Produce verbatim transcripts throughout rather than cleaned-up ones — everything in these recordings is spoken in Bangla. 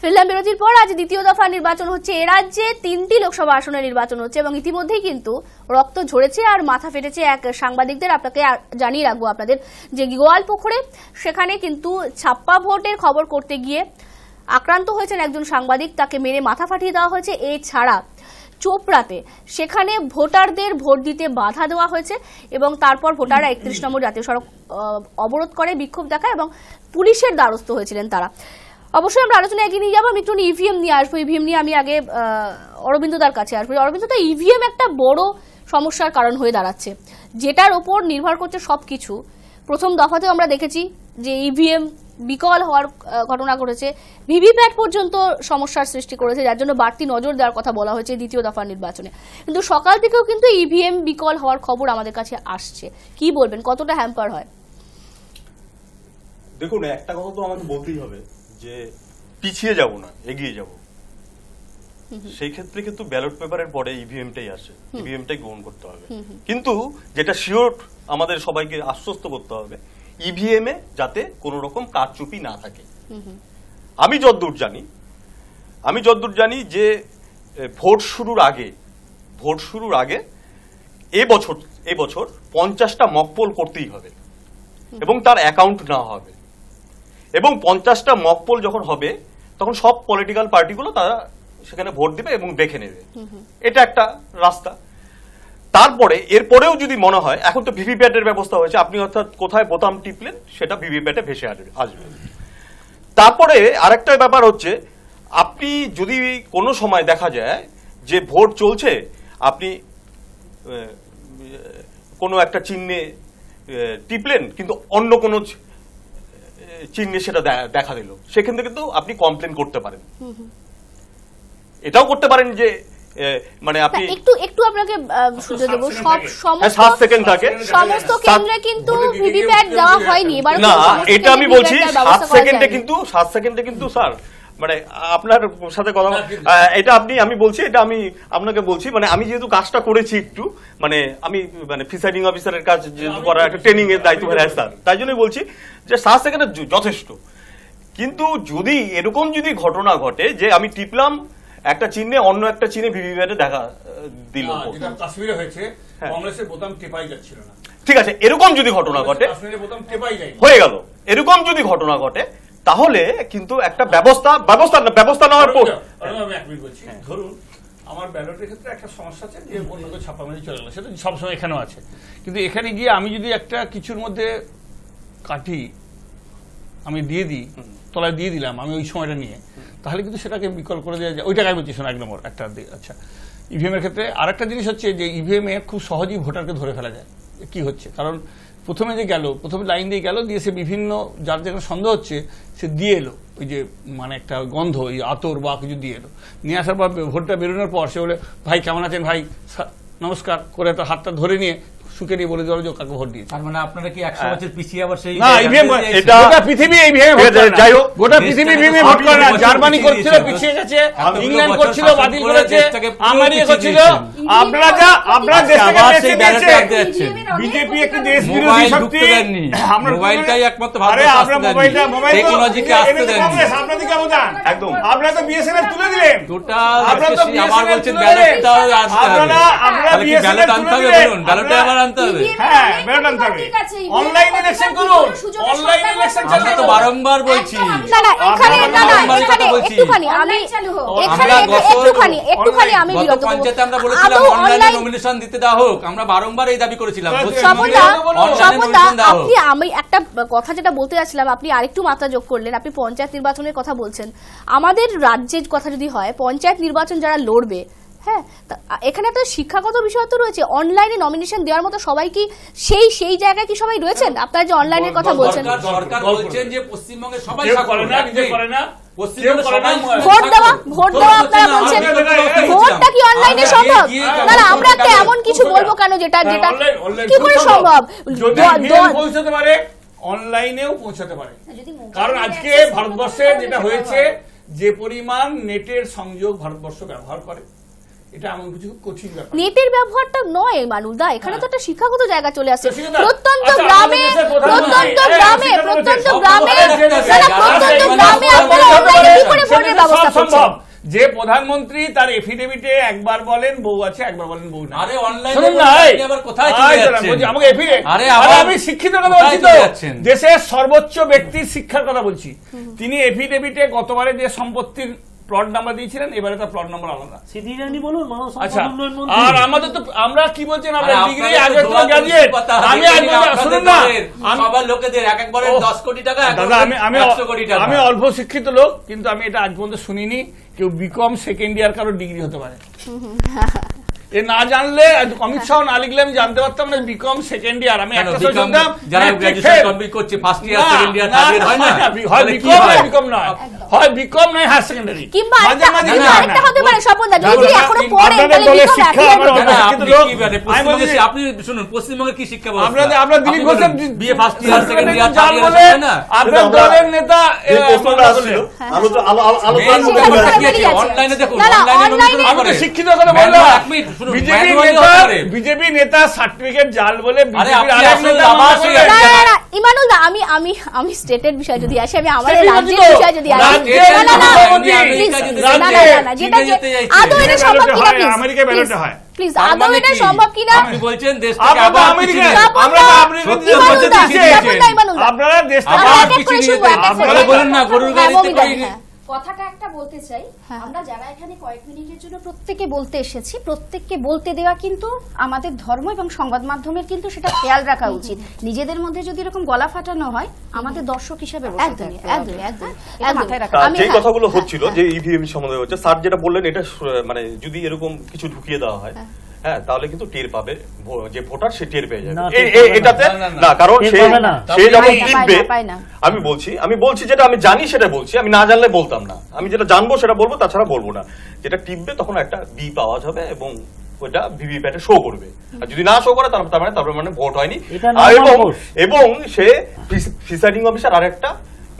ফিল্ডাম বিরতির পর আজ দ্বিতীয় দফা নির্বাচন হচ্ছে। এ রাজ্যে তিনটি লোকসভা আসনে নির্বাচন হচ্ছে এবং ইতিমধ্যেই কিন্তু রক্ত ঝরেছে আর মাথা ফেটেছে এক সাংবাদিকদের। আপনাকে জানিয়ে রাখবো আপনাদের যে গোয়ালপুকুরে সেখানে কিন্তু ছাপ্পা ভোটের খবর করতে গিয়ে আক্রান্ত হয়েছেন একজন সাংবাদিক, তাকে মেরে মাথা ফাটিয়ে দেওয়া হয়েছে। এছাড়া চোপড়াতে সেখানে ভোটারদের ভোট দিতে বাধা দেওয়া হয়েছে এবং তারপর ভোটাররা একত্রিশ নম্বর জাতীয় সড়ক অবরোধ করে বিক্ষোভ দেখায় এবং পুলিশের দ্বারস্থ হয়েছিলেন তারা। অবশ্যই আমরা আলোচনা এগিয়ে নিয়ে যাবো, আমি একটু ইভিএম নিয়ে আসবো। ইভিএম নিয়ে আমি আগে অরবিন্দদার কাছে আসবো। অরবিন্দদা, ইভিএম একটা বড় সমস্যার কারণ হয়ে দাঁড়াচ্ছে, যেটার ওপর নির্ভর করছে সব কিছু। প্রথম দফাতেও আমরা দেখেছি যে ইভিএম বিকল হওয়ার ঘটনা ঘটেছে, ভিভিপ্যাট পর্যন্ত সমস্যার সৃষ্টি করেছে, যার জন্য বাড়তি নজর দেওয়ার কথা বলা হয়েছে দ্বিতীয় দফার নির্বাচনে। কিন্তু সকাল থেকেও কিন্তু ইভিএম বিকল হওয়ার খবর আমাদের কাছে আসছে, কি বলবেন, কতটা হ্যাম্পার হয়? দেখুন, একটা কথা তো আমাকে বলতেই হবে যে পিছিয়ে যাব না, এগিয়ে যাব। সেই ক্ষেত্রে কিন্তু ব্যালট পেপারের পরে ইভিএমটাই আসে, ইভিএমটাই গ্রহণ করতে হবে। কিন্তু যেটা শিওর আমাদের সবাইকে আশ্বস্ত করতে হবে, ইভিএম এ যাতে কোনো রকম কারচুপি না থাকে। আমি যতদূর জানি আমি যতদূর জানি যে ভোট শুরুর আগে ভোট শুরুর আগে এবছর এবছর পঞ্চাশটা মকপোল করতেই হবে এবং তার অ্যাকাউন্ট না হবে। এবং পঞ্চাশটা মকপোল যখন হবে তখন সব পলিটিক্যাল পার্টিগুলো তারা সেখানে ভোট দিবে এবং দেখে নেবে, এটা একটা রাস্তা। তারপরে এরপরেও যদি মনে হয়, এখন তো ভিভিপ্যাটের ব্যবস্থা হয়েছে, আপনি অর্থাৎ কোথায় বোতাম টিপলেন সেটা ভিভিপ্যাটে ভেসে আসবে। তারপরে আরেকটা ব্যাপার হচ্ছে, আপনি যদি কোনো সময় দেখা যায় যে ভোট চলছে, আপনি কোনো একটা চিহ্নে টিপলেন কিন্তু অন্য কোনো চিহ্নে সেটা দেখা দিল, সেখান থেকে কিন্তু আপনি কমপ্লেন করতে পারেন। এটাও করতে পারেন যে মানে আপনি একটু একটু আপনাকে সুযোগ দেব, সব সমস্ত সেকেন্ড থাকে, সমস্ত কেন্দ্রে কিন্তু ভিভিপ্যাট দেওয়া হয়নি এবারে। না, এটা আমি বলছি সাত সেকেন্ডে কিন্তু সাত সেকেন্ডে কিন্তু স্যার মানে আপনার সাথে কথা, এটা আপনি আমি বলছি এটা আমি আপনাকে বলছি মানে আমি যেহেতু কাজটা করেছি একটু মানে আমি মানে প্রিসাইডিং অফিসারের কাজ যেহেতু করা একটা ট্রেনিং এর দায়িত্ব হয়ে স্যার, তাই জন্যই বলছি যে সাত সেকেন্ডে যথেষ্ট। কিন্তু যদি এরকম যদি ঘটনা ঘটে যে আমি টিপলাম একটা চিহ্নে, অন্য একটা চিহ্নে ভিভিপ্যাটে দেখা দিল, কাশ্মীরে হয়েছে, কংগ্রেসের বোতাম টেপাই যাচ্ছিল না, ঠিক আছে, এরকম যদি ঘটনা ঘটে, কাশ্মীরে বোতাম টেপাই যায় হয়ে গেল, এরকম যদি ঘটনা ঘটে তাহলে কিন্তু একটা ব্যবস্থা ব্যবস্থা ব্যবস্থা নেওয়ার পর আমি এক মিনিট বলছি। ধরুন আমার ব্যালটের ক্ষেত্রে একটা সমস্যা আছে যে অন্য কেউ ছাপামারি চলে গেল, সেটা সবসময় এখানেও আছে, কিন্তু এখানে গিয়ে আমি যদি একটা কিছুর মধ্যে কাটি আমি দিয়ে দিই, তলায় দিয়ে দিলাম আমি ওই সময়টা নিয়ে, তাহলে কিন্তু সেটাকে বিকল করে দেওয়া যায়। ওই টাকায় বলছি শোনা, এক নম্বর একটা। আচ্ছা, ইভিএমের ক্ষেত্রে আর একটা জিনিস হচ্ছে যে ইভিএমে খুব সহজেই ভোটারকে ধরে ফেলা যায়। কি হচ্ছে, কারণ প্রথমে যে গেল, প্রথমে লাইন দিয়ে গেল, দিয়ে সে বিভিন্ন যার যেখানে সন্দেহ হচ্ছে সে দিয়ে এলো, ওই যে মানে একটা গন্ধ, ওই আতর বা কিছু দিয়ে এলো, নিয়ে আসার পর ভোটটা বেরোনোর পর সে বলে ভাই কেমন আছেন, ভাই নমস্কার করে তো হাতটা ধরে নিয়ে সুখে নিয়ে বলে দেওয়া যে কাকে ভোট দিয়েছে। তার মানে আপনারা কি একশো বছর পিছিয়ে আবার সেই গোটা পৃথিবী এই ভেবে ভোট করে না, যাই হোক গোটা পৃথিবী ভেবে ভোট করে না। জার্মানি করছিল, পিছিয়ে গেছে, ইংল্যান্ড করছিল, বাতিল করেছে, আমেরিকা করছিল, আপনারা যা আপনারা দেশটাকে বেঁচে দিয়েছে। বিজেপি একটা দেশ বিরোধী শক্তি, আমরা মোবাইলটাই একমাত্র ভালো রাস্তা, আমরা মোবাইলটা মোবাইল টেকনোলজিকে আসতে দেন আপনারা দিকে অবদান একদম। আপনারা তো বিএসএনএল তুলে দিলেন, দুটো আপনারা তো আবার বলছেন ব্যালটটা আসতে হবে, আপনারা আপনারা বিএসএনএল তুলে দিলেন, ব্যালটটা আবার আপনি আরেকটু মাত্রা যোগ করলেন, আপনি পঞ্চায়েত নির্বাচনের কথা বলছেন। আমাদের রাজ্যের কথা যদি হয়, পঞ্চায়েত নির্বাচন যারা লড়বে, হ্যাঁ, এখানে তো শিক্ষাগত বিষয় তো রয়েছে, অনলাইনে নমিনেশন দেওয়ার মতো সবাই কি সেই সেই জায়গায় কি সবাই রয়েছেন? আপনারা যে অনলাইনের কথা বলছেন, সরকার বলছেন যে পশ্চিমবঙ্গে সবাই করে না, নিজে করে না, পশ্চিমবঙ্গে সবাই ভোট দেওয়া ভোট দেওয়া আপনারা বলছেন, ভোটটা কি অনলাইনে সম্ভব? না না, আমরা একটা এমন কিছু বলবো কেন যেটা যেটা কি করে সম্ভব, যদি পৌঁছাতে পারে অনলাইনেও পৌঁছাতে পারে। কারণ আজকে ভারতবর্ষে যেটা হয়েছে, যে পরিমাণ নেটের সংযোগ ভারতবর্ষ ব্যবহার করে, এটা এমন কিছু কঠিন ব্যাপার, নেটের ব্যবহারটা নয় মানুদা, এখানে তো একটা শিক্ষাগত জায়গা চলে আসছে। প্রত্যন্ত গ্রামে প্রত্যন্ত গ্রামে প্রত্যন্ত গ্রামে প্রত্যন্ত গ্রামে আপনারা অনলাইনে কি করে ভোটের सर्वोच्च व्यक्ति शिक्षार कथा एफिडेविटे गतबारे जो सम्पत्ति प्लट नंबर दिए प्लट नंबर आलादा अल्प शिक्षित लोक किन्तु आज पर्यन्त सुनिनी केउ बीकॉम सेकेंड ईयर कारो डिग्री होते অমিত শাহ না লিখলে আমি জানতে পারতাম না বিকম সেকেন্ড ইয়ার। আমি একটা শুনতাম যারা গ্র্যাজুয়েশন কমপ্লিট করছে ফার্স্ট ইয়ার সেকেন্ড ইয়ার তাদের হয় না হয় বিকম হয় বিকম না হয় বিকম না হায়ার সেকেন্ডারি কিংবা মাঝে মাঝে একটা হতে পারে স্বপন দা যদি এখনো পড়ে তাহলে বিকম আছে। আপনি শুনুন পশ্চিমবঙ্গে কি শিক্ষা ব্যবস্থা আমরা আমরা Dilip Ghosh BA first year second year চার বছর হয় না আপনার দলের নেতা আমরা তো আলোচনা অনলাইনে দেখুন অনলাইনে আমরা শিক্ষিত কথা বললাম এক মিনিট बीजेपी नेता बीजेपी नेता সার্টিফিকেট জাল বলে বিজেপির আরেক নেতা আবাস হয়ে গেছে। না না ইমানুল দা আমি আমি আমি স্টেটের বিষয় যদি আসে আমি আমাদের রাজ্যের বিষয় যদি আসে না না না না যেটা আদৌ এটা সম্ভব কিনা প্লিজ আমেরিকা ব্যালটে হয় প্লিজ আদৌ এটা সম্ভব কিনা আপনি বলছেন দেশ থেকে আবার আমেরিকা আমরা আপনি আপনারা দেশ থেকে আবার কিছু আপনারা বলেন না গরুর গাড়িতে কই কথাটা একটা বলতে চাই আমরা যারা এখানে কয়েক মিনিটের জন্য প্রত্যেককে বলতে এসেছি প্রত্যেককে বলতে দেওয়া কিন্তু আমাদের ধর্ম এবং সংবাদ মাধ্যমের কিন্তু সেটা খেয়াল রাখা উচিত। নিজেদের মধ্যে যদি এরকম গলা ফাটানো হয় আমাদের দর্শক হিসেবে একদম একদম একদম মাথায় রাখা। আমি এই কথাগুলো হচ্ছিল যে ইভিএম সম্বন্ধে হচ্ছে স্যার যেটা বললেন এটা মানে যদি এরকম কিছু ঢুকিয়ে দেওয়া হয় হ্যাঁ তাহলে কিন্তু টের পাবে যে ভোটার সে টের পেয়ে যাবে এটাতে না কারণ সে সে যখন লিখবে আমি বলছি আমি বলছি যেটা আমি জানি সেটা বলছি আমি না জানলে বলতাম না আমি যেটা জানবো সেটা বলবো তাছাড়া বলবো না। যেটা টিপবে তখন একটা বি পাওয়া যাবে এবং ওটা ভিভিপ্যাটে শো করবে আর যদি না শো করে তার মানে তারপরে মানে ভোট হয়নি এবং সে প্রিসাইডিং অফিসার আর একটা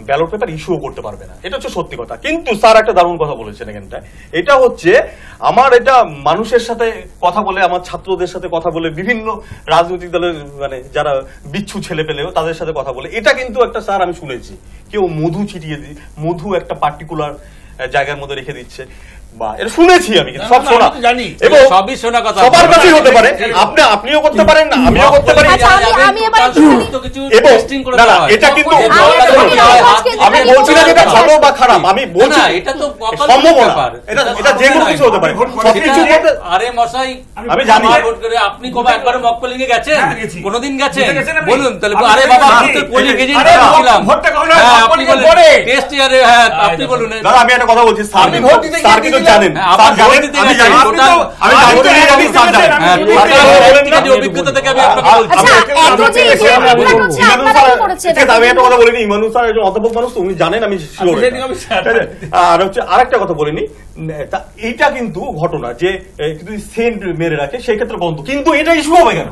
ব্যালট পেপার ইস্যুও করতে পারবে না। এটা হচ্ছে সত্যি কথা। কিন্তু স্যার একটা দারুণ কথা বলেছেন এখানটায় এটা হচ্ছে আমার এটা মানুষের সাথে কথা বলে আমার ছাত্রদের সাথে কথা বলে বিভিন্ন রাজনৈতিক দলের মানে যারা বিচ্ছু ছেলে পেলেও তাদের সাথে কথা বলে এটা কিন্তু একটা স্যার আমি শুনেছি কেউ মধু ছিটিয়ে দি মধু একটা পার্টিকুলার জায়গার মধ্যে রেখে দিচ্ছে বা এটা শুনেছি আমি কিন্তু সব শোনা জানি এবং সবই শোনা কথা সবার কাছেই হতে পারে আপনি আপনিও করতে পারেন না আমিও করতে পারি আমি এবার কিছু কিছু টেস্টিং করে না এটা কিন্তু আমি বলছি না এটা ভালো বা খারাপ আমি বলছি না এটা তো ব্যাপার এটা এটা যে কোনো কিছু হতে পারে সবকিছু করতে আরে মশাই আমি জানি ভোট করে আপনি কবে একবার মক পোলিং এ গেছেন কোনদিন গেছেন বলুন তাহলে আরে বাবা আমি তো পোলিং এ গিয়ে ছিলাম ভোটটা কখন আপনি বলে টেস্ট ইয়ারে হ্যাঁ আপনি বলুন দাদা আমি একটা কথা বলছি আমি ভোট দিতে আরেকটা কথা বলিনি এইটা কিন্তু ঘটনা যে সেন্ট মেরে রাখে সেক্ষেত্রে বন্ধ কিন্তু এটা ইস্যু হবে কেন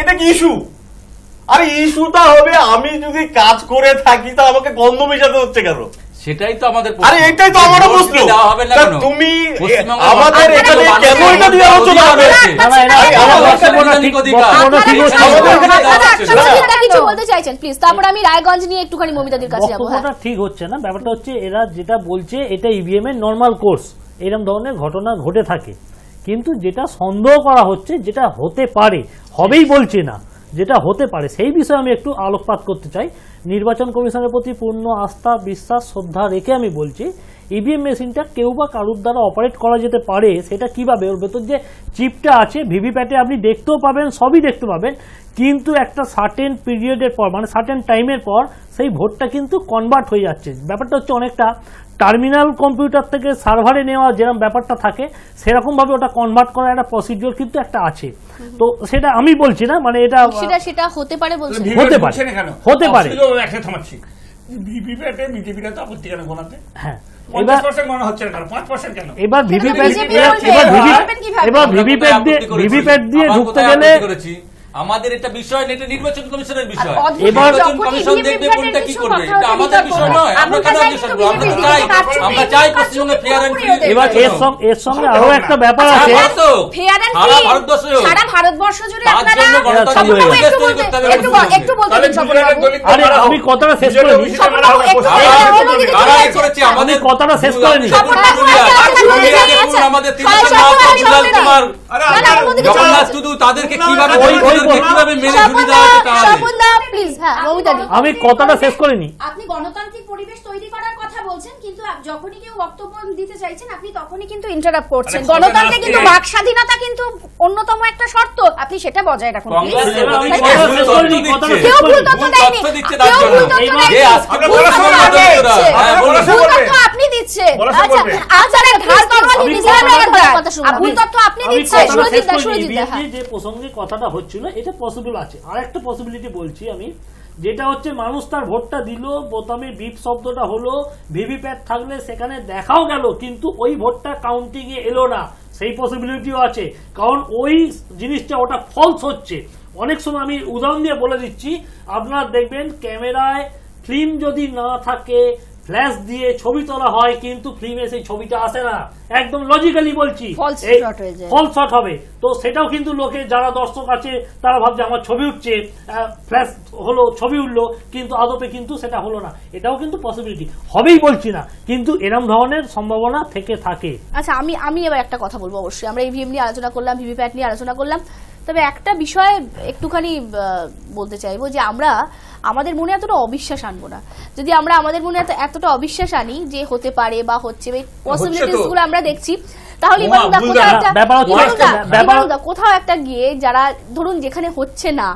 এটা কি ইস্যু আরে ইস্যুটা হবে আমি যদি কাজ করে থাকি তা আমাকে গন্ধ মেশাতে হচ্ছে কেন সেটাই তো আমাদের আরে এটাই তো আমারও প্রশ্ন দেওয়া হবে না কেন তুমি আমাদের এখানে কেন এটা দিয়ে আলোচনা হবে আরে আমাদের সাংবিধানিক অধিকার আপনারা কিছু বলতে চাইছেন প্লিজ তারপর আমি রায়গঞ্জ নিয়ে একটুখানি মমিতাদির কাছে যাব। কথাটা ঠিক হচ্ছে না ব্যাপারটা হচ্ছে এরা যেটা বলছে এটা ইভিএম এর নরমাল কোর্স এরকম ধরনের ঘটনা ঘটে থাকে কিন্তু যেটা সন্দেহ করা হচ্ছে যেটা হতে পারে হবেই বলছে না যেটা হতে পারে সেই বিষয়ে আমি একটু আলোকপাত করতে চাই। নির্বাচন কমিশনের প্রতি পূর্ণ আস্থা বিশ্বাস শ্রদ্ধা রেখে আমি বলছি ইভিএম মেশিনটা কেউ বা কারুর দ্বারা অপারেট করা যেতে পারে সেটা কিভাবে ওর ভেতর যে চিপটা আছে ভিভিপ্যাটে আপনি দেখতেও পাবেন সবই দেখতে পাবেন কিন্তু একটা সার্টেন পিরিয়ডের পর মানে সার্টেন টাইমের পর সেই ভোটটা কিন্তু কনভার্ট হয়ে যাচ্ছে। ব্যাপারটা হচ্ছে অনেকটা টার্মিনাল কম্পিউটার থেকে সার্ভারে নেওয়া যেরকম ব্যাপারটা থাকে সেরকমভাবে ওটা কনভার্ট করা একটা প্রসিডিওর কিন্তু একটা আছে তো সেটা আমি বলছি না মানে এটা সেটা হতে পারে হতে পারে হতে পারে এবার ভিভিপ্যাট দিয়ে ঢুকতে গেলে কথাটা শেষ করেনি। আমি কথাটা শেষ করিনি। আপনি গণতান্ত্রিক পরিবেশ তৈরি করার কথা বলছেন, কিন্তু যখনই কেউ বক্তব্য দিতে চাইছেন আপনি তখনই কিন্তু ইন্টারাপ্ট করছেন। গণতন্ত্রে কিন্তু বাক স্বাধীনতা কিন্তু অন্যতম একটা শর্ত, আপনি সেটা বজায় রাখুন। আপনি দিচ্ছেন যে প্রসঙ্গে কথাটা হচ্ছিল, এটা পসিবল আছে। আর একটা পসিবিলিটি বলছি আমি, যেটা হচ্ছে মানুষ তার ভোটটা দিল, বোতামে বিপ শব্দটা হলো, ভিভিপ্যাট থাকলে সেখানে দেখাও গেল, কিন্তু ওই ভোটটা কাউন্টিং এ এলো না, সেই পসিবিলিটিও আছে। কারণ ওই জিনিসটা ওটা ফলস হচ্ছে। অনেক সময় আমি উদাহরণ দিয়ে বলে দিচ্ছি, আপনারা দেখবেন ক্যামেরায় ফিল্ম যদি না থাকে ফ্ল্যাশ দিয়ে ছবি তোলা হয়, কিন্তু ফিল্মে সেই ছবিটা আসে না, একদম লজিক্যালি বলছি ফল শট হবে। তো সেটাও কিন্তু লোকে যারা দর্শক আছে তারা ভাবছে আমার ছবি উঠছে, ফ্ল্যাশ হলো, ছবি উঠলো, কিন্তু আদপে কিন্তু সেটা হলো না। এটাও কিন্তু পসিবিলিটি হবেই, বলছি না, কিন্তু এরকম ধরনের সম্ভাবনা থেকে থাকে। আচ্ছা, আমি আমি এবার একটা কথা বলবো। অবশ্যই আমরা ইভিএম নিয়ে আলোচনা করলাম, ভিভিপ্যাট নিয়ে আলোচনা করলাম, তবে একটা বিষয়ে একটুখানি বলতে চাইবো যে আমরা আমাদের মনে এতটা অবিশ্বাস আনবো না। যদি আমরা আমাদের মনে এতটা অবিশ্বাস আনি যে হতে পারে বা হচ্ছে, পসিবিলিটিসগুলো আমরা দেখছি, তাহলে কোথাও একটা গিয়ে যারা ধরুন যেখানে হচ্ছে না,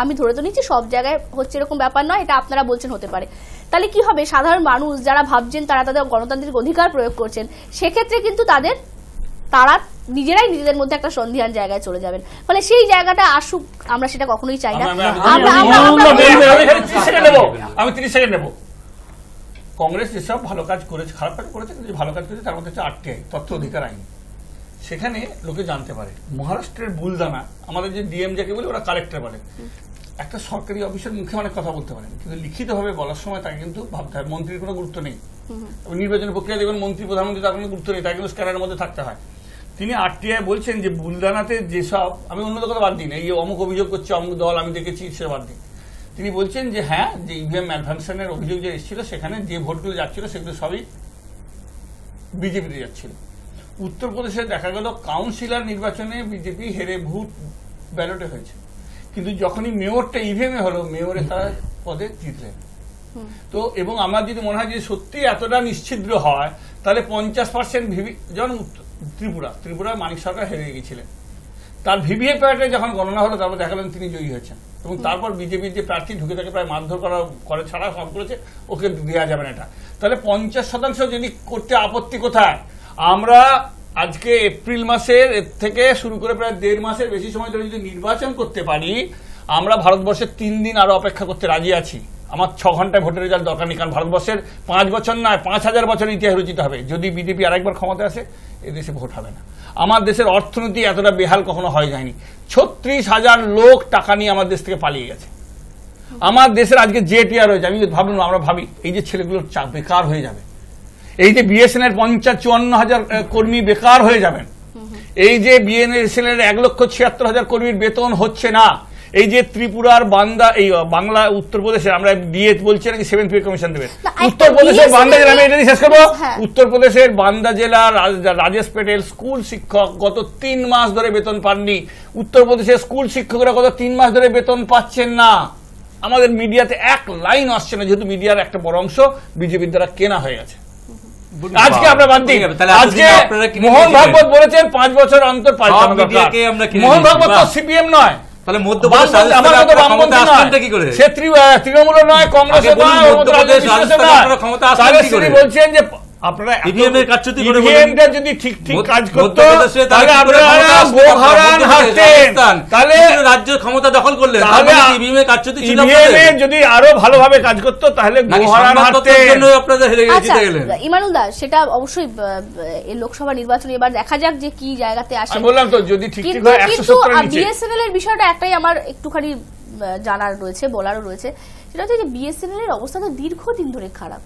আমি ধরে তো নিচ্ছি সব জায়গায় হচ্ছে এরকম ব্যাপার নয়, এটা আপনারা বলছেন হতে পারে, তাহলে কি হবে? সাধারণ মানুষ যারা ভাবছেন তারা তাদের গণতান্ত্রিক অধিকার প্রয়োগ করছেন, সেক্ষেত্রে কিন্তু তাদের তারা নিজেরাই নিজেদের মধ্যে একটা সন্ধিহান জায়গায় চলে যাবেন। ফলে সেই জায়গাটা আসুক আমরা সেটা কখনোই চাই না। আমি তিরিশ সেকেন্ড নেব। কংগ্রেস যেসব ভালো কাজ করেছে, খারাপ কাজ করেছে, কিন্তু ভালো কাজ করেছে তার মধ্যে হচ্ছে আটটি আইন, তথ্য অধিকার আইন, সেখানে লোকে জানতে পারে। মহারাষ্ট্রের বুলদানা, আমাদের যে ডিএম যাকে বলে ওরা কালেক্টর বলে, একটা সরকারি অফিসের মুখে অনেক কথা বলতে পারেন, কিন্তু লিখিতভাবে বলার সময় তাকে কিন্তু ভাবতে হয়। মন্ত্রীর কোনো গুরুত্ব নেই, নির্বাচন প্রক্রিয়া দেখবেন মন্ত্রী প্রধানমন্ত্রী তার কোনো গুরুত্ব নেই, তাকে কিন্তু স্ক্যানারের মধ্যে থাকতে হয়। তিনি আরটিআই বলছেন যে বুলদানাতে যেসব, আমি অন্য কথা বাদ দিই না, এই অমুক অভিযোগ করছে অমুক দল আমি দেখেছি সে বাদ দিই, তিনি বলছেন যে হ্যাঁ যে ইভিএম ম্যালফাংশনের অভিযোগ যে এসেছিল সেখানে যে ভোটগুলো যাচ্ছিল সেগুলো সবই বিজেপিতে যাচ্ছিল। উত্তরপ্রদেশে দেখা গেল কাউন্সিলর নির্বাচনে বিজেপি হেরে ভোট ব্যালটে হয়েছে, কিন্তু যখনই মেয়রটা ইভিএম এ হলো মেয়রে তারা পদে জিতলেন। তো এবং আমার যদি মনে হয় যে সত্যি এতটা নিশ্চিদ্র হয়, তাহলে পঞ্চাশ পার্সেন্ট ভিভি, যেমন ত্রিপুরা ত্রিপুরা মানিক সরকার হেরে গিয়েছিলেন, তার ভিভিপ্যাটে যখন গণনা হলো তারপর দেখালেন তিনি জয়ী হয়েছেন, এবং তারপর বিজেপির যে প্রার্থী ঢুকে তাকে প্রায় মারধর করা করে ছাড়া সব করেছে, ওকে দেওয়া যাবে না। এটা তাহলে পঞ্চাশ শতাংশ যদি করতে আপত্তি কোথায়? আমরা আজকে এপ্রিল মাসের থেকে শুরু করে প্রায় দেড় মাসের বেশি সময় ধরে যদি নির্বাচন করতে পারি, আমরা ভারতবর্ষের তিন দিন আরো অপেক্ষা করতে রাজি আছি। আমার ছ ঘন্টায় ভোটের রেজাল্ট দরকার নেই, কারণ ভারতবর্ষের পাঁচ বছর নয় পাঁচ হাজার বছরের ইতিহাস রচিত হবে যদি বিজেপি আরেকবার ক্ষমতা আসে। এদেশে ভোট হবে না। আমার দেশের অর্থনীতি এতটা বেহাল কখনো হয়ে যায়নি। ছত্রিশ হাজার লোক টাকা নিয়ে আমার দেশ থেকে পালিয়ে গেছে। আমার দেশের আজকে যে টিআর হয়েছে, আমি ভাবলাম আমরা ভাবি এই যে ছেলেগুলোর চাপ বেকার হয়ে যাবে, এই যে বিএসএন এর পঞ্চাশ চুয়ান্ন হাজার কর্মী বেকার হয়ে যাবেন, এই যে বিএসএন এর এক লক্ষ ছিয়াত্তর হাজার কর্মীর বেতন হচ্ছে না, এই যে ত্রিপুরার বান্দা, এই বাংলা উত্তরপ্রদেশে আমরা বিএড বলছি নাকি সেভেন পে কমিশন দেবে, উত্তরপ্রদেশের বান্দা জেলা, আমি এটা নিয়ে শেষ করবো, উত্তরপ্রদেশের বান্দা জেলা রাজেশ প্যাটেল স্কুল শিক্ষক গত তিন মাস ধরে বেতন পাননি। উত্তরপ্রদেশের স্কুল শিক্ষকরা গত তিন মাস ধরে বেতন পাচ্ছেন না। আমাদের মিডিয়াতে এক লাইন আসছে না, যেহেতু মিডিয়ার একটা বড় অংশ বিজেপির দ্বারা কেনা হয়ে গেছে। আজকে আমরা বাদ দিই, আজকে মোহন ভাগবত বলেছেন পাঁচ বছর অন্তর মোহন ভাগবত তো সিপিএম নয়, তৃণমূল নয়, কংগ্রেস নয়, বলছেন যে লোকসভা নির্বাচনে এবার দেখা যাক যে কি জায়গাতে আসে। বললাম তো যদি ঠিকঠাক হয় একশো সত্তর বিএসএনএল এর বিষয়টা একটাই আমার একটুখানি জানার রয়েছে, বলারও রয়েছে, সেটা হচ্ছে যে বিএসএনএল এর অবস্থা তো দীর্ঘদিন ধরে খারাপ।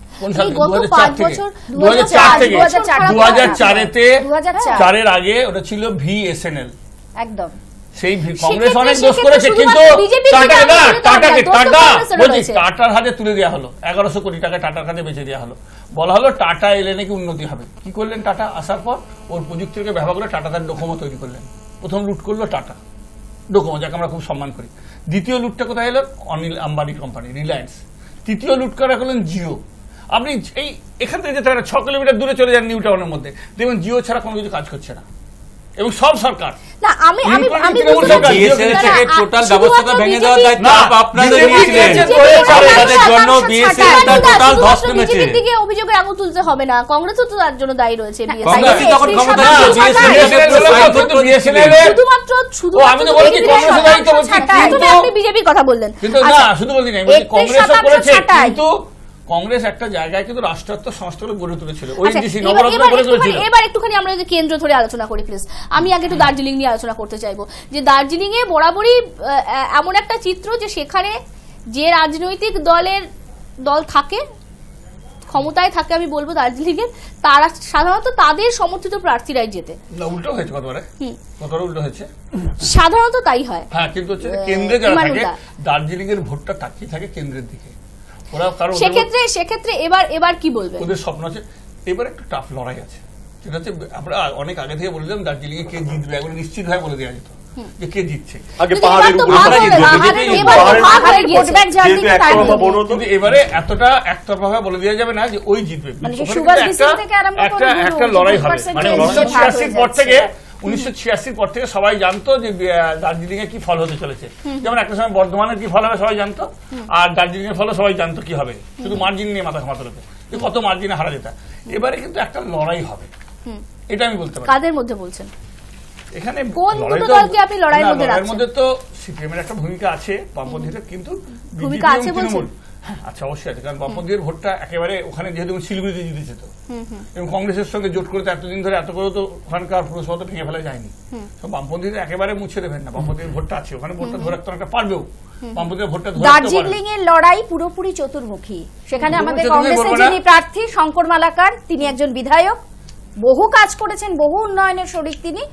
গত পাঁচ বছর দু হাজার চার এর আগে ওটা ছিল ভিএসএনএল একদম। সেই কংগ্রেস অনেক দোষ করেছে, কিন্তু টাটাকে টাটা বলছি টাটার হাতে তুলে দেওয়া হলো, এগারোশো কোটি টাকা টাটার হাতে বেঁচে দেওয়া হলো। বলা হলো টাটা এলে নাকি উন্নতি হবে। কি করলেন টাটা? আসার পর ওর প্রযুক্তিকে ব্যবহার করে টাটা তার ডোকোমো তৈরি করলেন। প্রথম লুট করলো টাটা ডোকোমো, যাকে আমরা খুব সম্মান করি। দ্বিতীয় লুটটা কোথায় এলো? অনিল আম্বানি কোম্পানি রিলায়েন্স। তৃতীয় লুট করা হলেন জিও। আপনি এই এখান থেকে যেতে পারেন ছ কিলোমিটার দূরে চলে যান নিউ টাউনের মধ্যে, দেখবেন জিও ছাড়া কোনো কিছু কাজ করছে না। এবং সব সরকার অভিযোগের আঙুল তুলতে হবে না, কংগ্রেসও তো তার জন্য দায়ী রয়েছে। বিজেপির কথা বললেন, শুধু বলছি না কংগ্রেস করেছে, কিন্তু কংগ্রেস একটা জায়গায় কিন্তু রাষ্ট্রায়ত্ত সংস্থাগুলো গড়ে তুলেছিল। এবার একটুখানি আমরা যে কেন্দ্র ধরে আলোচনা করি প্লিজ, আমি আগে একটু দার্জিলিং নিয়ে আলোচনা করতে চাইবো। যে দার্জিলিং এ বরাবরই এমন একটা চিত্র যে সেখানে যে রাজনৈতিক দলের দল থাকে, ক্ষমতায় থাকে, আমি বলবো দার্জিলিং এর, তারা সাধারণত তাদের সমর্থিত প্রার্থীরাই জেতে। উল্টো হয়েছে কতবারে, উল্টো হয়েছে সাধারণত তাই হয়। হ্যাঁ, কিন্তু কেন্দ্রে যারা থাকে দার্জিলিং এর ভোটটা তাকিয়ে থাকে কেন্দ্রের দিকে। সেক্ষেত্রে সেক্ষেত্রে এবার এবার কি বলবেন? ওদের স্বপ্ন আছে এবার একটা টাফ লড়াই আছে। সেটা হচ্ছে আমরা অনেক আগে থেকে বললাম দার্জিলিং এ কে জিতবে এগুলো নিশ্চিত ভাবে বলে দেওয়া যেত যে কে জিতছে আগে। পাহাড়ের উপরে এবারে এতটা একতরফাভাবে বলে দেওয়া যাবে না যে ওই জিতবে, একটা লড়াই হবে। মানে উনিশশো ছিয়াশির পর থেকে উনিশশো ছিয়াশির পর থেকে সবাই জানতো যে দার্জিলিং এ কি ফল হতে চলেছে। যেমন একটা সময় বর্ধমানের কি ফল হবে সবাই জানতো, আর দার্জিলিং এর ফল সবাই জানতো কি হবে, শুধু মার্জিন নিয়ে মাথা ঘামাতে হতো যে কত মার্জিনে হারা যেত। এবারে কিন্তু একটা লড়াই হবে, এটা আমি বলতে পারি। কাদের মধ্যে বলছেন? এখানে লড়াইয়ের মধ্যে তো সিপিএম এর একটা ভূমিকা আছে, বামপন্থীদের কিন্তু ভূমিকা আছে। আচ্ছা অবশ্যই আছে, কারণ বামপন্থীদের ভোটটা একেবারে ওখানে যেহেতু শিলিগুড়িতে জিতেছে তো, এবং কংগ্রেসের সঙ্গে জোট করতে এতদিন ধরে এত করে তো ওখানকার পুরসভা তো ভেঙে ফেলা যায়নি। তো বামপন্থীদের একেবারে মুছে দেবেন না, বামপন্থীদের ভোটটা আছে ওখানে, ভোটটা ধরে রাখতে অনেকটা পারবেও। দার্জিলিং এর লড়াই পুরোপুরি চতুর্মুখী। সেখানে আমাদের কংগ্রেসের যিনি প্রার্থী শঙ্কর মালাকার, তিনি একজন বিধায়ক, বহু কাজ করেছেন, বহু উন্নয়নের শরিক তিনি।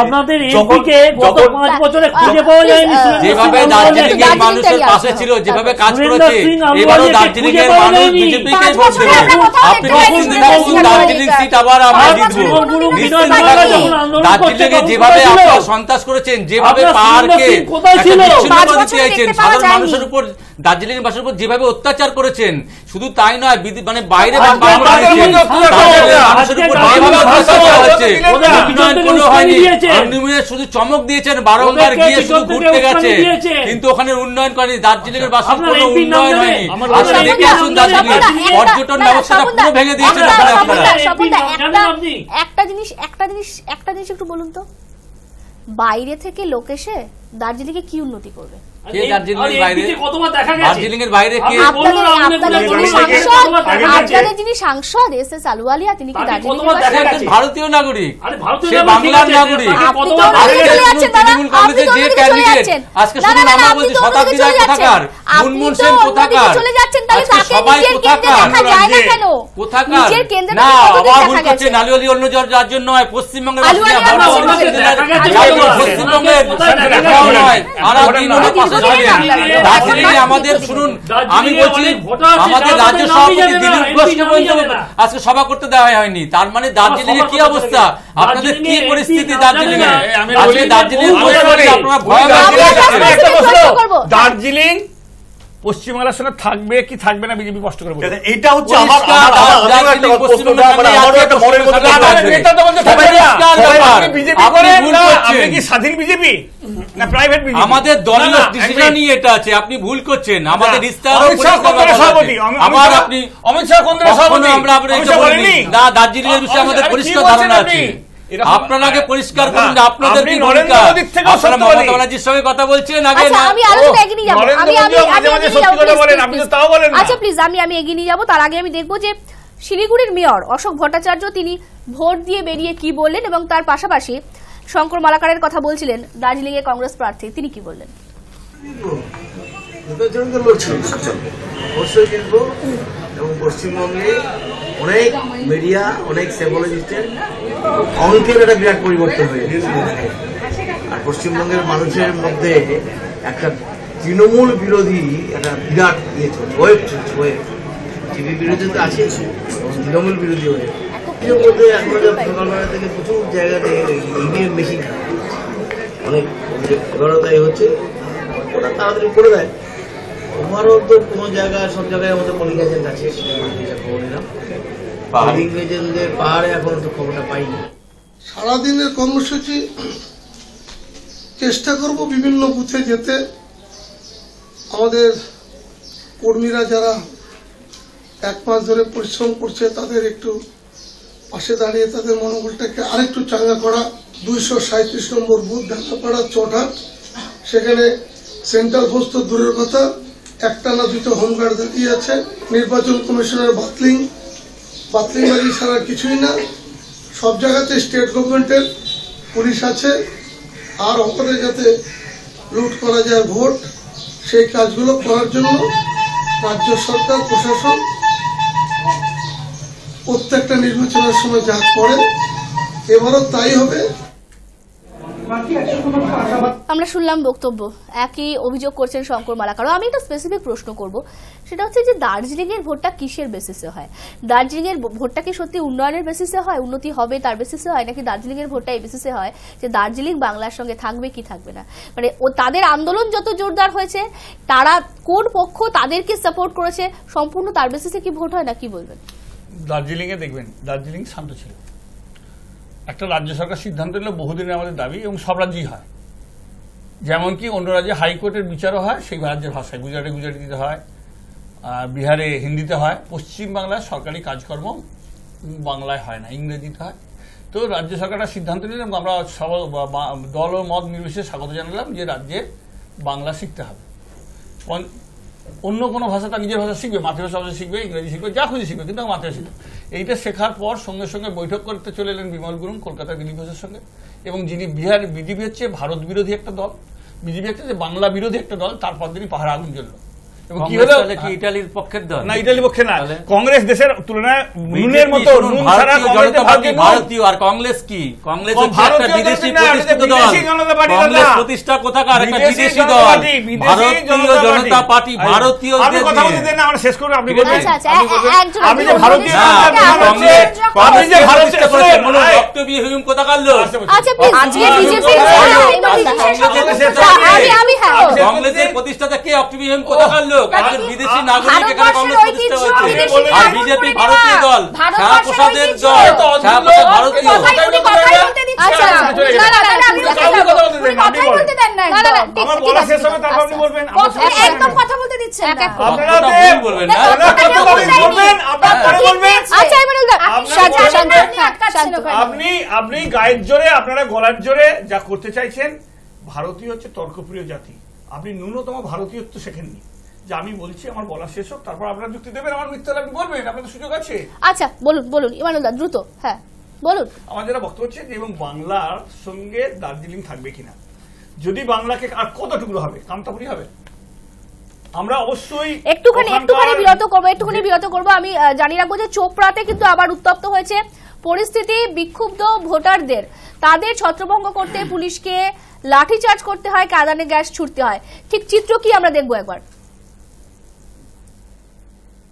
আপনাদের এদিকে গত পাঁচ বছরে খুঁজে পাওয়া যায়নি যেভাবে দার্জিলিং এর মানুষের পাশে ছিল, যেভাবে কাজ করেছে। এবারও দার্জিলিং এর মানুষ বিজেপিকে ভোট দেবে। আপনি বলুন দার্জিলিং সিট আবার আমরা জিতব। দার্জিলিং এ যেভাবে আপনারা সন্ত্রাস করেছেন, যেভাবে পাহাড়কে সাধারণ মানুষের উপর, দার্জিলিং বাসীর উপর যেভাবে অত্যাচার করেছেন, শুধু তাই নয় মানে বাইরে শুধু চমক দিয়েছেন, বারংবার গিয়ে শুধু ঘুরতে গেছে, কিন্তু ওখানে উন্নয়ন করেনি। দার্জিলিং এর বাসীর কোনো উন্নয়ন হয়নি। আপনারা দেখে আসুন দার্জিলিং পর্যটন ব্যবস্থাটা পুরো ভেঙে দিয়েছেন ওখানে আপনারা। একটা জিনিস একটা জিনিস একটা জিনিস একটু বলুন তো, বাইরে থেকে লোক এসে দার্জিলিং এ কি উন্নতি করবে? ভারতীয় নাগরিক, বাংলার নাগরিক, আজকে শতাব্দী কোথাকার মুনমুন সেন কোথাকার সবাই কোথাকার না আবার ভুল করছে। নালিওলি অন্য রাজ্যের নয়, পশ্চিমবঙ্গের পশ্চিমবঙ্গের আমি বলছি আমাদের রাজ্য সভাপতি দিলীপ ঘোষকে পর্যন্ত আজকে সভা করতে দেওয়া হয়নি। তার মানে দার্জিলিং এর কি অবস্থা, আপনাদের কি পরিস্থিতি দার্জিলিং এ? আজকে দার্জিলিং, আপনারা ভয় দার্জিলিং দার্জিলিং শিলিগুড়ির মেয়র অশোক ভট্টাচার্য তিনি ভোট দিয়ে বেরিয়ে কি বললেন এবং তার পাশাপাশি শঙ্কর মালাকারের কথা বলছিলেন দার্জিলিং এর কংগ্রেস প্রার্থী তিনি কি বললেন পশ্চিমবঙ্গে অনেক মিডিয়া অনেক সেভোলজিস্টের অঙ্কের একটা বিরাট পরিবর্তন হয়ে গেছে আর পশ্চিমবঙ্গের মানুষের মধ্যে একটা তৃণমূল বিরোধী একটা বিরাট ইয়ে চলছে টিভি বিরোধী তো আছে তৃণমূল বিরোধী হয়ে বলতে এখন সকালবেলা থেকে প্রচুর জায়গাতে ইভিএম মেশিন অনেক এগারোটাই হচ্ছে ওটা তাড়াতাড়ি করে দেয় আমারও তো কোনো জায়গা সব জায়গায় আমাদের পোলিং এজেন্ট আছে খবর নিলাম পোলিং এজেন্টদের পাহাড়ে এখন তো খবরটা পাইনি সারাদিনের কর্মসূচি চেষ্টা করব বিভিন্ন বুথে যেতে আমাদের কর্মীরা যারা এক মাস ধরে পরিশ্রম করছে তাদের একটু পাশে দাঁড়িয়ে তাদের মনোবলটাকে আরেকটু চাঙ্গা করা দুইশো সাঁত্রিশ নম্বর বুথ ঢাকাপাড়া চটহাট সেখানে সেন্ট্রাল ফোর্স তো দূরের কথা একটা না দুটো হোমগার্ড দাঁড়িয়ে আছে নির্বাচন কমিশনের বাতলিং বাতলিং বাজি ছাড়া কিছুই না সব জায়গাতে স্টেট গভর্নমেন্টের পুলিশ আছে আর অপরে যাতে লুট করা যায় ভোট সেই কাজগুলো করার জন্য রাজ্য সরকার প্রশাসন প্রত্যেকটা নির্বাচনের সময় যা করে এবারও তাই হবে আমরা শুনলাম বক্তব্য একই অভিযোগ করছেন শঙ্কর মালাকারও আমি একটা স্পেসিফিক প্রশ্ন করব সেটা হচ্ছে যে দার্জিলিং এর ভোটটা কিসের বেসিসে হয় দার্জিলিং এর ভোটটা কি সত্যি উন্নয়নের বেসিসে হয় উন্নতি হবে তার বেসিসে হয় নাকি দার্জিলিং এর ভোটটা এই বেসিসে হয় যে দার্জিলিং বাংলার সঙ্গে থাকবে কি থাকবে না মানে ও তাদের আন্দোলন যত জোরদার হয়েছে তারা কোন পক্ষ তাদেরকে সাপোর্ট করেছে সম্পূর্ণ তার বেসিসে কি ভোট হয় না কি বলবেন দার্জিলিং এ দেখবেন দার্জিলিং শান্ত ছিল একটা রাজ্য সরকার সিদ্ধান্ত নিল বহুদিনের আমাদের দাবি এবং সব রাজ্যেই হয় যেমন কি অন্য রাজ্যে হাইকোর্টের বিচারও হয় সেই রাজ্যের ভাষায় গুজরাটে গুজরাটিতে হয় বিহারে হিন্দিতে হয় পশ্চিমবাংলার সরকারি কাজকর্ম বাংলায় হয় না ইংরেজিতে হয় তো রাজ্য সরকারটা সিদ্ধান্ত নিল আমরা সব দল ও মত নির্বিশেষে স্বাগত জানালাম যে রাজ্যে বাংলা শিখতে হবে অন্য কোনো ভাষা তার নিজের ভাষা শিখবে মাতৃভাষা ভাষা শিখবে ইংরেজি শিখবে যা খুঁজে শিখবে কিন্তু মাতৃভাষা শিখবে এইটা শেখার পর সঙ্গে সঙ্গে বৈঠক করতে চলে এলেন বিমল গুরুং কলকাতা দিলীপ ঘোষের সঙ্গে এবং যিনি বিহার বিজেপি হচ্ছে ভারত বিরোধী একটা দল বিজেপি হচ্ছে বাংলা বিরোধী একটা দল তারপর তিনি পাহাড়ে আগুন জ্বলল এবং কি হলো কি ইতালির পক্ষের দল না ইতালির পক্ষে না কংগ্রেস দেশের তুলনায় নুনের মতো নুন ছাড়া ভারতীয় আর কংগ্রেস কি কংগ্রেস একটা বিদেশি প্রতিষ্ঠিত দল কংগ্রেস প্রতিষ্ঠা কোথাকার একটা বিদেশি দল ভারতীয় জনতা পার্টি ভারতীয় আপনি কথা বলতে না আমরা শেষ করব আপনি বলবেন আমি যে ভারতীয় আপনি যে ভারতীয় করেছেন বলুন ডক্টর বি হুম কোথাকার লোক আচ্ছা আজকে বিজেপি আমি আমি হ্যাঁ কংগ্রেসের প্রতিষ্ঠাতা কে ডক্টর বি হুম কোথাকার বিদেশি নাগরিক এখানে কংগ্রেস প্রতিষ্ঠা হয়েছে আর বিজেপি ভারতীয় দল শাহপ্রসাদের দল শাহপ্রসাদ ভারতীয় আপনি আপনি গায়ের জোরে আপনারা গলার জোরে যা করতে চাইছেন ভারতীয় হচ্ছে তর্কপ্রিয় জাতি আপনি ন্যূনতম ভারতীয়ত্ব শেখেননি যে আমি বলছি আমার বলা শেষ হোক তারপর আপনারা যুক্তি দেবেন আমার মিথ্যা লাগবে বলবেন আপনাদের সুযোগ আছে আচ্ছা বলুন বলুন ইমানুল্লাহ দ্রুত হ্যাঁ বলুন আমাদের বক্তব্য হচ্ছে যে এবং বাংলার সঙ্গে দার্জিলিং থাকবে কিনা যদি বাংলাকে আর কত টুকরো হবে কামতাপুরি হবে আমরা অবশ্যই একটুখানি একটুখানি বিরত করবো একটুখানি বিরত করবো আমি জানি রাখবো যে চোপড়াতে কিন্তু আবার উত্তপ্ত হয়েছে পরিস্থিতি বিক্ষুব্ধ ভোটারদের তাদের ছত্রভঙ্গ করতে পুলিশকে লাঠিচার্জ করতে হয় কাঁদানে গ্যাস ছুটতে হয় ঠিক চিত্র কি আমরা দেখবো একবার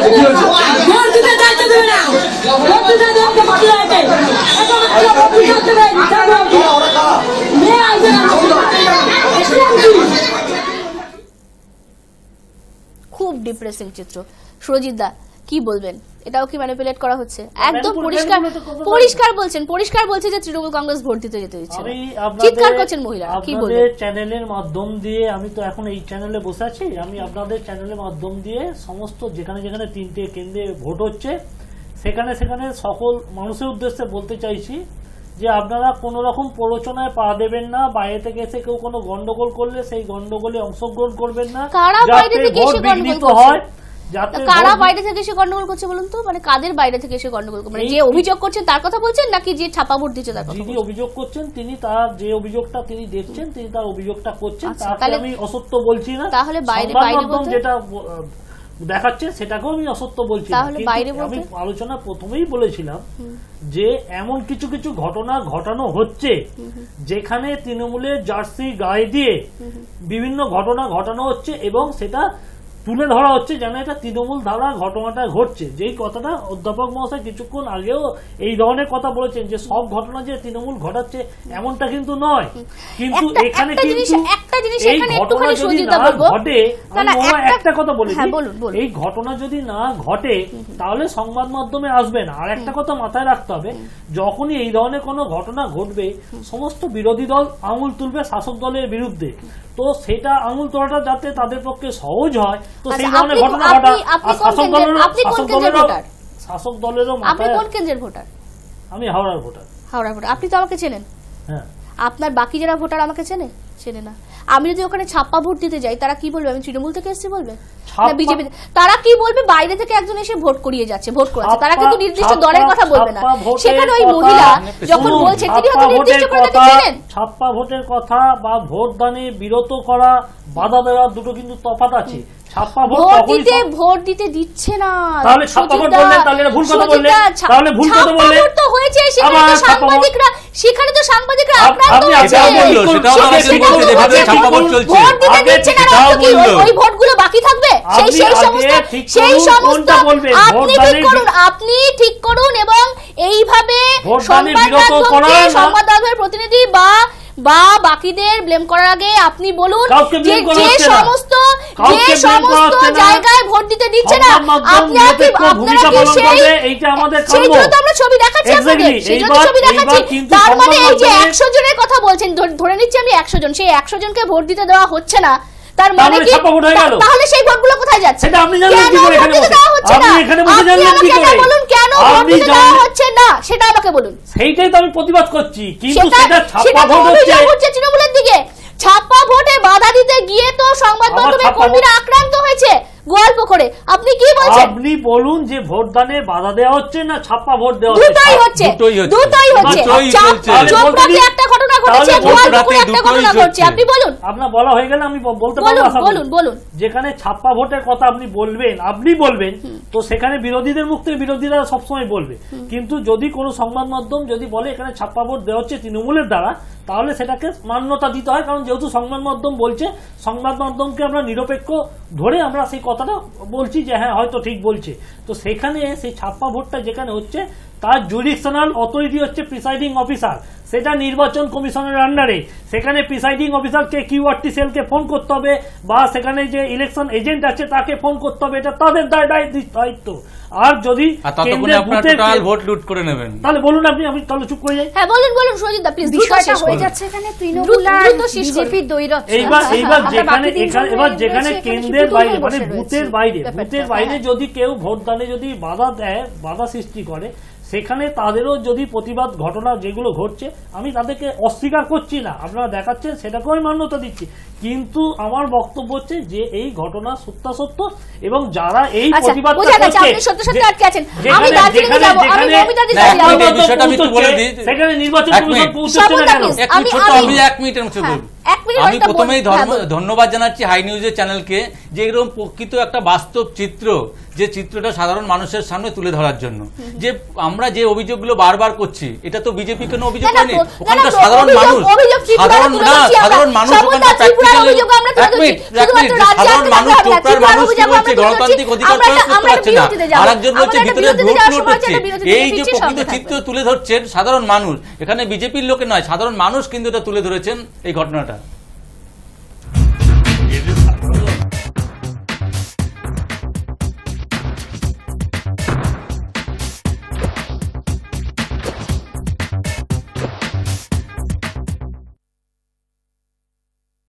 खूब डिप्रेसिंग चित्र সুরজিৎ দা কি বলবেন এটাও কি ম্যানিপুলেট করা হচ্ছে একদম পরিষ্কার পরিষ্কার বলছেন পরিষ্কার বলছে যে তৃণমূল কংগ্রেস ভোট দিতে যেতে হচ্ছে চিৎকার করছেন মহিলা কি বলবেন আপনাদের চ্যানেলের মাধ্যম দিয়ে আমি তো এখন এই চ্যানেলে বসে আছি আমি আপনাদের চ্যানেলের মাধ্যম দিয়ে সমস্ত যেখানে যেখানে তিনটে কেন্দ্রে ভোট হচ্ছে সেখানে সেখানে সকল মানুষের উদ্দেশ্যে বলতে চাইছি যে আপনারা কোনো রকম প্ররোচনায় পা দেবেন না বাইরে থেকে এসে কেউ কোনো গন্ডগোল করলে সেই গন্ডগোলে অংশগ্রহণ করবেন না কারা বাইরে থেকে এসে গন্ডগোল হয় কারা বাইরে থেকে এসে গন্ডগোল করছে বলুন তো মানে কাদের বাইরে থেকে এসে গন্ডগোল মানে যে অভিযোগ করছেন তার কথা বলছেন নাকি যে ছাপা ভোট দিচ্ছে তার কথা যিনি অভিযোগ করছেন তিনি তার যে অভিযোগটা তিনি দেখছেন তিনি তার অভিযোগটা করছেন তাহলে আমি অসত্য বলছি না তাহলে বাইরে বাইরে বলতে যেটা দেখাচ্ছে সেটাকেও আমি অসত্য বলছি না তাহলে বাইরে বলতে আমি আলোচনা প্রথমেই বলেছিলাম যে এমন কিছু কিছু ঘটনা ঘটানো হচ্ছে যেখানে তৃণমূলের জার্সি গায়ে দিয়ে বিভিন্ন ঘটনা ঘটানো হচ্ছে এবং সেটা তুলে ধরা হচ্ছে যেন এটা তৃণমূল ধারা ঘটনাটা ঘটছে যেই কথাটা অধ্যাপক মহাশয় কিছুক্ষণ আগেও এই ধরনের কথা বলেছেন যে সব ঘটনা যে তৃণমূল ঘটাচ্ছে এমনটা কিন্তু নয় কিন্তু এখানে কিন্তু একটা জিনিস এখানে একটুখানি সুযোগটা বলবো ঘটে আমরা একটা কথা বলি এই ঘটনা যদি না ঘটে তাহলে সংবাদ মাধ্যমে আসবে না আর একটা কথা মাথায় রাখতে হবে যখনই এই ধরনের কোনো ঘটনা ঘটবে সমস্ত বিরোধী দল আঙুল তুলবে শাসক দলের বিরুদ্ধে তো সেটা আঙুল তোলাটা যাতে তাদের পক্ষে সহজ হয় তো সেই ধরনের ঘটনা ঘটা শাসক দলের আপনি কোন কেন্দ্রের ভোটার শাসক দলেরও আপনি কোন কেন্দ্রের ভোটার আমি হাওড়ার ভোটার হাওড়ার ভোটার আপনি তো আমাকে চেনেন হ্যাঁ আপনার বাকি যারা ভোটার আমাকে চেনে চেনে না আমি যদি ওখানে ছাপ্পা ভোট দিতে যাই তারা কি বলবে আমি তৃণমূল থেকে এসেছি বলবে না বিজেপি তারা কি বলবে বাইরে থেকে একজন এসে ভোট করিয়ে যাচ্ছে ভোট করাচ্ছে তারা কিন্তু নির্দিষ্ট দলের কথা বলবে না সেখানে ওই মহিলা যখন বলছে তিনি হয়তো নির্দিষ্ট করে তাকে চেনেন ছাপ্পা ভোটের কথা বা ভোট দানে বিরত করা বাধা দেওয়া দুটো কিন্তু তফাৎ আছে ছাপ্পা ভোট দিতে ভোট দিতে দিচ্ছে না তাহলে ছাপ্পা ভোট বললেন তাহলে ভুল কথা বললেন তাহলে ভুল কথা বললেন তো হয়েছে সেখানে তো সাংবাদিকরা সেখানে তো সাংবাদিকরা আপনারা তো সেটাও বললো সেটাও আমাদের বলতে যেভাবে ছাপ্পা ভোট চলছে আগে সেটাও বললো ওই ভোটগুলো বাকি থাকবে সেই সেই সমস্যা সেই সমস্যা আপনি ঠিক করুন আপনি ঠিক করুন এবং এইভাবে সংবাদদাতা সংবাদদাতার প্রতিনিধি বা বা বাকিদের ব্লেম করার আগে আপনি বলুন যে যে সমস্ত যে সমস্ত জায়গায় ভোট দিতে দিচ্ছে না আপনারা কি আপনারা কি সেই এইটা আমাদের কাম্য সেটা তো আমরা ছবি দেখাচ্ছি আপনাদের সেটা ছবি দেখাচ্ছি তার মানে এই যে একশো জনের কথা বলছেন ধরে নিচ্ছি আমি একশো জন সেই একশো জনকে ভোট দিতে দেওয়া হচ্ছে না তার মানে কি তাহলে সেই ভোটগুলো কোথায় যাচ্ছে সেটা আপনি জানেন কি করে এখানে বসে আপনি এখানে বসে জানেন কি করে বলুন কেন ভোট দিতে দেওয়া হচ্ছে না সেটা আমাকে বলুন সেইটাই তো আমি প্রতিবাদ করছি কিন্তু সেটা ছাপ্পা ভোট হচ্ছে তৃণমূলের দিকে ছাপ্পা ভোটে বাধা দিতে গিয়ে তো সংবাদ মাধ্যমের কর্মীরা আক্রান্ত হয়েছে গল্প করে আপনি কি বলছেন আপনি বলুন যে ভোটদানে বাধা দেওয়া হচ্ছে না ছাপ্পা ভোট দেওয়া হচ্ছে দুটোই হচ্ছে দুটোই হচ্ছে চোপড়াতে একটা ঘটনা ঘটেছে গোয়ালপুরে একটা ঘটনা ঘটছে আপনি বলুন আপনার বলা হয়ে গেল আমি বলতে পারবো না বলুন বলুন যেখানে ছাপ্পা ভোটের কথা আপনি বলবেন আপনি বলবেন তো সেখানে বিরোধীদের মুখ থেকে বিরোধীরা সব সময় বলবে কিন্তু যদি কোনো সংবাদ মাধ্যম যদি বলে এখানে ছাপ্পা ভোট দেওয়া হচ্ছে তৃণমূলের দ্বারা তাহলে সেটাকে মান্যতা দিতে হয় কারণ যেহেতু সংবাদ মাধ্যম বলছে সংবাদ মাধ্যমকে আমরা নিরপেক্ষ ধরে আমরা সেই কথাটা বলছি যে হ্যাঁ হয়তো ঠিক বলছে তো সেখানে সেই ছাপ্পা ভোটটা যেখানে হচ্ছে তার জুডিকশনাল অথরিটি হচ্ছে প্রিসাইডিং অফিসার সেটা নির্বাচন কমিশনের আন্ডারে সেখানে প্রিসাইডিং অফিসারকে কিউআরটি সেলকে ফোন করতে হবে বা সেখানে যে ইলেকশন এজেন্ট আছে তাকে ফোন করতে হবে এটা তাদের দায়িত্ব আর যদি ভোট লুট করে নেবেন তাহলে বলুন আপনি আমি তাহলে চুপ করে যাই হ্যাঁ বলুন বলুন সুরজিৎ দা প্লিজ বিষয়টা হয়ে যাচ্ছে এখানে তৃণমূল আর বিজেপির দ্বৈরথ এইবার এইবার যেখানে এবার যেখানে কেন্দ্রের বাইরে মানে বুথের বাইরে বুথের বাইরে যদি কেউ ভোটদানে যদি বাধা দেয় বাধা সৃষ্টি করে সেখানে তাদেরও যদি প্রতিবাদ ঘটনা যেগুলো ঘটছে আমি তাদেরকে অস্বীকার করছি না আপনারা দেখাচ্ছেন সেটাকেও আমি মান্যতা দিচ্ছি কিন্তু আমার বক্তব্য হচ্ছে যে এই ঘটনা সত্যাসত্য এবং যারা এই প্রতিবাদ সেখানে নির্বাচন কমিশন পৌঁছাচ্ছে না কেন এক মিনিটের মধ্যে বলুন এক আমি প্রথমেই ধন্যবাদ জানাচ্ছি হাই নিউজের চ্যানেলকে, যে এরকম প্রকৃত একটা বাস্তব চিত্র, যে চিত্রটা সাধারণ মানুষের সামনে তুলে ধরার জন্য। যে আমরা যে অভিযোগগুলো বারবার করছি, এটা তো বিজেপি কোনো অভিযোগ হয়নি, ওখানকার সাধারণ মানুষ, সাধারণ না সাধারণ মানুষ ওখানকার প্র্যাকটিক্যাল সাধারণ মানুষ টোটাল মানুষ বলছে গণতান্ত্রিক অধিকার প্রয়োগ করতে পারছে না, আরেকজন বলছে ভিতরে ভোট লুট হচ্ছে। এই যে প্রকৃত চিত্র তুলে ধরছেন সাধারণ মানুষ, এখানে বিজেপির লোকে নয়, সাধারণ মানুষ কিন্তু এটা তুলে ধরেছেন এই ঘটনাটা।